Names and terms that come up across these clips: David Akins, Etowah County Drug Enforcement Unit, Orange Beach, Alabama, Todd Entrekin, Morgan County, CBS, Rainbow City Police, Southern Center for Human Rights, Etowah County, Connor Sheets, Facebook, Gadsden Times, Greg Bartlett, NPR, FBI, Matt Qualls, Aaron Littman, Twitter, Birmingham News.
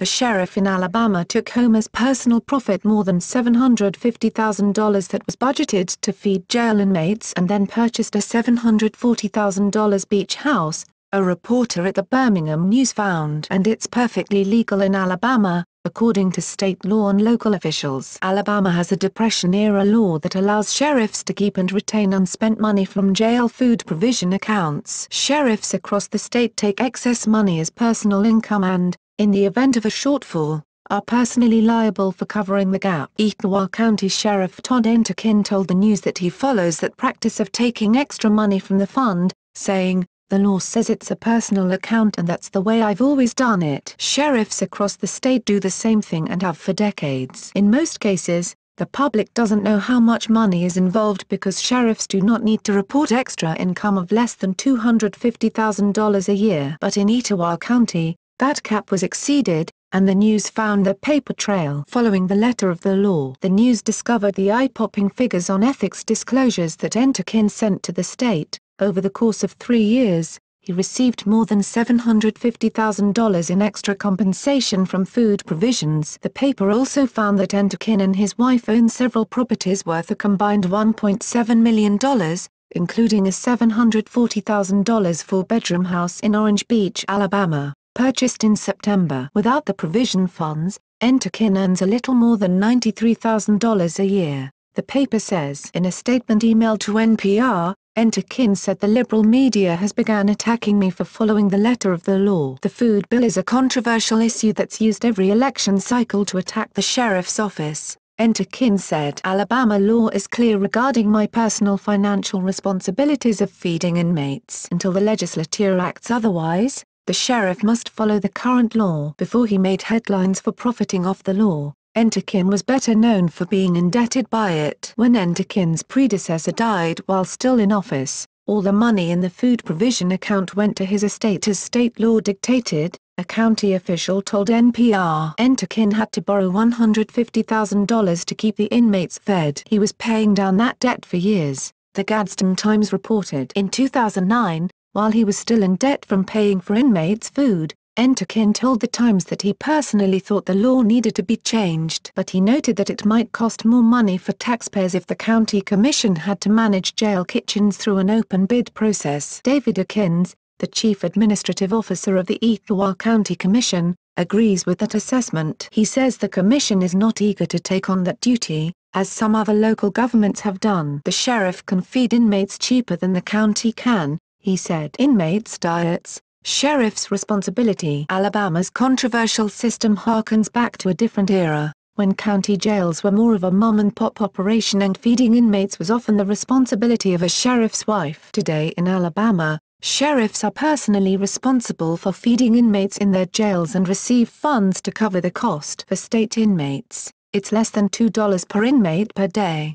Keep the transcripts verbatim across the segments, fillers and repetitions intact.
a sheriff in Alabama took home as personal profit more than seven hundred fifty thousand dollars that was budgeted to feed jail inmates and then purchased a seven hundred forty thousand dollars beach house, a reporter at the Birmingham News found, and it's perfectly legal in Alabama, according to state law and local officials. Alabama has a Depression-era law that allows sheriffs to keep and retain unspent money from jail food provision accounts. Sheriffs across the state take excess money as personal income and, in the event of a shortfall, are personally liable for covering the gap. Etowah County Sheriff Todd Entrekin told the News that he follows that practice of taking extra money from the fund, saying, "The law says it's a personal account and that's the way I've always done it." Sheriffs across the state do the same thing and have for decades. In most cases, the public doesn't know how much money is involved because sheriffs do not need to report extra income of less than two hundred fifty thousand dollars a year. But in Etowah County, that cap was exceeded, and the News found the paper trail following the letter of the law. The News discovered the eye-popping figures on ethics disclosures that Entrekin sent to the state. Over the course of three years, he received more than seven hundred fifty thousand dollars in extra compensation from food provisions. The paper also found that Entrekin and his wife own several properties worth a combined one point seven million dollars, including a seven hundred forty thousand dollars four-bedroom house in Orange Beach, Alabama, purchased in September. Without the provision funds, Entrekin earns a little more than ninety-three thousand dollars a year, the paper says. In a statement emailed to N P R, Entrekin said the liberal media has begun attacking me for following the letter of the law. The food bill is a controversial issue that's used every election cycle to attack the sheriff's office, Entrekin said. Alabama law is clear regarding my personal financial responsibilities of feeding inmates. Until the legislature acts otherwise, the sheriff must follow the current law. Before he made headlines for profiting off the law, Entrekin was better known for being indebted by it. When Entrekin's predecessor died while still in office, all the money in the food provision account went to his estate as state law dictated, a county official told N P R. Entrekin had to borrow one hundred fifty thousand dollars to keep the inmates fed. He was paying down that debt for years, the Gadsden Times reported. In two thousand nine, while he was still in debt from paying for inmates' food, Entrekin told the Times that he personally thought the law needed to be changed, but he noted that it might cost more money for taxpayers if the county commission had to manage jail kitchens through an open bid process. David Akins, the chief administrative officer of the Etowah County Commission, agrees with that assessment. He says the commission is not eager to take on that duty, as some other local governments have done. The sheriff can feed inmates cheaper than the county can, he said. Inmates' diets, sheriff's responsibility. Alabama's controversial system harkens back to a different era, when county jails were more of a mom-and-pop operation and feeding inmates was often the responsibility of a sheriff's wife. Today in Alabama, sheriffs are personally responsible for feeding inmates in their jails and receive funds to cover the cost. For state inmates, it's less than two dollars per inmate per day.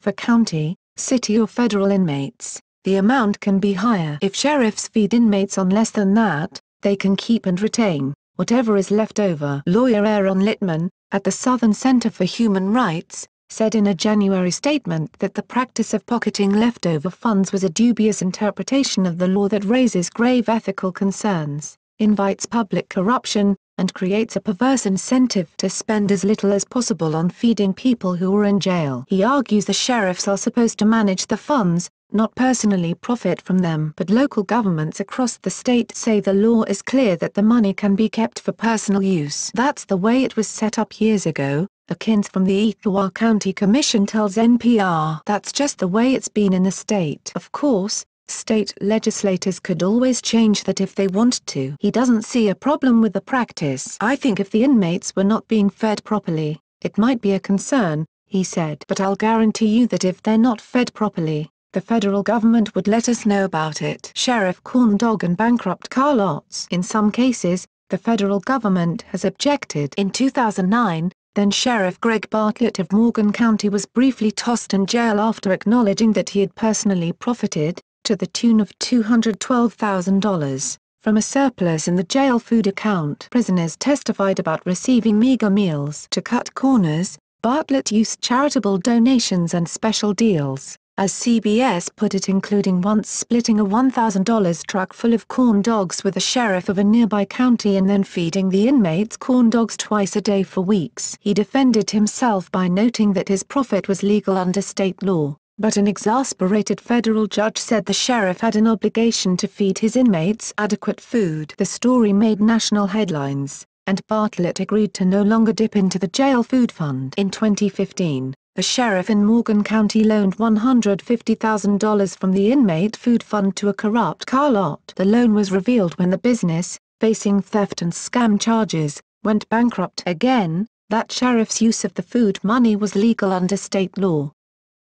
For county, city or federal inmates, the amount can be higher. If sheriffs feed inmates on less than that, they can keep and retain whatever is left over. Lawyer Aaron Littman, at the Southern Center for Human Rights, said in a January statement that the practice of pocketing leftover funds was a dubious interpretation of the law that raises grave ethical concerns, invites public corruption, and creates a perverse incentive to spend as little as possible on feeding people who are in jail. He argues the sheriffs are supposed to manage the funds, not personally profit from them. But local governments across the state say the law is clear that the money can be kept for personal use. That's the way it was set up years ago, Akins from the Etowah County Commission tells N P R. That's just the way it's been in the state. Of course, state legislators could always change that if they wanted to. He doesn't see a problem with the practice. I think if the inmates were not being fed properly, it might be a concern, he said. But I'll guarantee you that if they're not fed properly, the federal government would let us know about it. Sheriff Corn Dog and bankrupt car lots. In some cases, the federal government has objected. In two thousand nine, then Sheriff Greg Bartlett of Morgan County was briefly tossed in jail after acknowledging that he had personally profited, to the tune of two hundred twelve thousand dollars, from a surplus in the jail food account. Prisoners testified about receiving meager meals. To cut corners, Bartlett used charitable donations and special deals, as C B S put it, including once splitting a one thousand dollar truck full of corn dogs with the sheriff of a nearby county and then feeding the inmates corn dogs twice a day for weeks. He defended himself by noting that his profit was legal under state law, but an exasperated federal judge said the sheriff had an obligation to feed his inmates adequate food. The story made national headlines, and Bartlett agreed to no longer dip into the jail food fund. In twenty fifteen, the sheriff in Morgan County loaned one hundred fifty thousand dollars from the inmate food fund to a corrupt car lot. The loan was revealed when the business, facing theft and scam charges, went bankrupt again. That sheriff's use of the food money was legal under state law.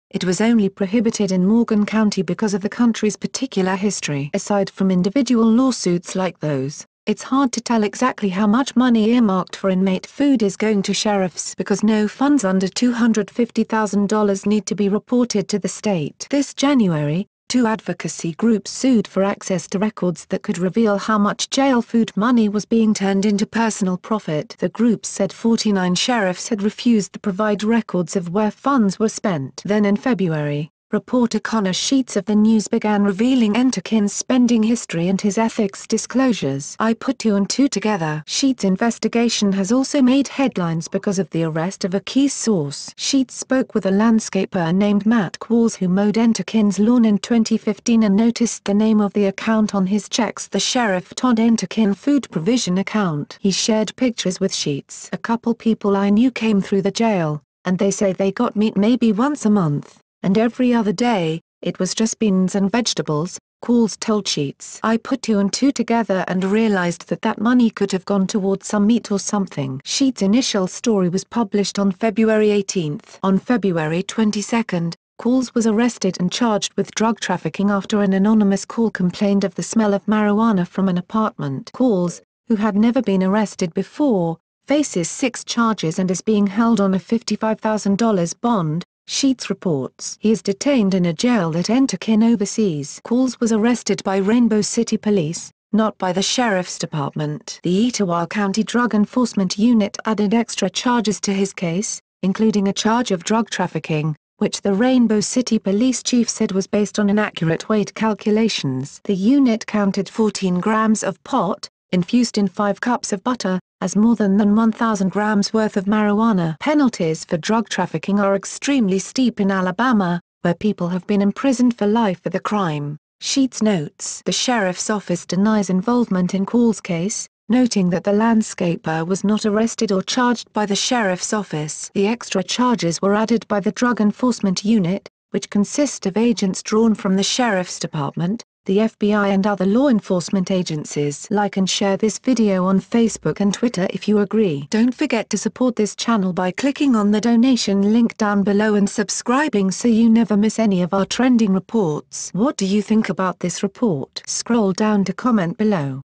It was only prohibited in Morgan County because of the country's particular history. Aside from individual lawsuits like those, it's hard to tell exactly how much money earmarked for inmate food is going to sheriffs because no funds under two hundred fifty thousand dollars need to be reported to the state. This January, two advocacy groups sued for access to records that could reveal how much jail food money was being turned into personal profit. The groups said forty-nine sheriffs had refused to provide records of where funds were spent. Then in February, reporter Connor Sheets of the News began revealing Entrekin's spending history and his ethics disclosures. I put two and two together. Sheets' investigation has also made headlines because of the arrest of a key source. Sheets spoke with a landscaper named Matt Qualls who mowed Entrekin's lawn in twenty fifteen and noticed the name of the account on his checks, the Sheriff Todd Entrekin food provision account. He shared pictures with Sheets. A couple people I knew came through the jail, and they say they got meat maybe once a month, and every other day, it was just beans and vegetables, Qualls told Sheets. I put two and two together and realized that that money could have gone towards some meat or something. Sheets' initial story was published on February eighteenth. On February twenty-second, Qualls was arrested and charged with drug trafficking after an anonymous call complained of the smell of marijuana from an apartment. Qualls, who had never been arrested before, faces six charges and is being held on a fifty-five thousand dollar bond, Sheets reports. He is detained in a jail that Entrekin oversees. Qualls was arrested by Rainbow City Police, not by the Sheriff's Department. The Etowah County Drug Enforcement Unit added extra charges to his case, including a charge of drug trafficking, which the Rainbow City Police Chief said was based on inaccurate weight calculations. The unit counted fourteen grams of pot, infused in five cups of butter, as more than than one thousand grams worth of marijuana. Penalties for drug trafficking are extremely steep in Alabama, where people have been imprisoned for life for the crime, Sheets notes. The sheriff's office denies involvement in Qualls' case, noting that the landscaper was not arrested or charged by the sheriff's office. The extra charges were added by the Drug Enforcement Unit, which consists of agents drawn from the Sheriff's Department, the F B I and other law enforcement agencies. Like and share this video on Facebook and Twitter if you agree. Don't forget to support this channel by clicking on the donation link down below and subscribing so you never miss any of our trending reports. What do you think about this report? Scroll down to comment below.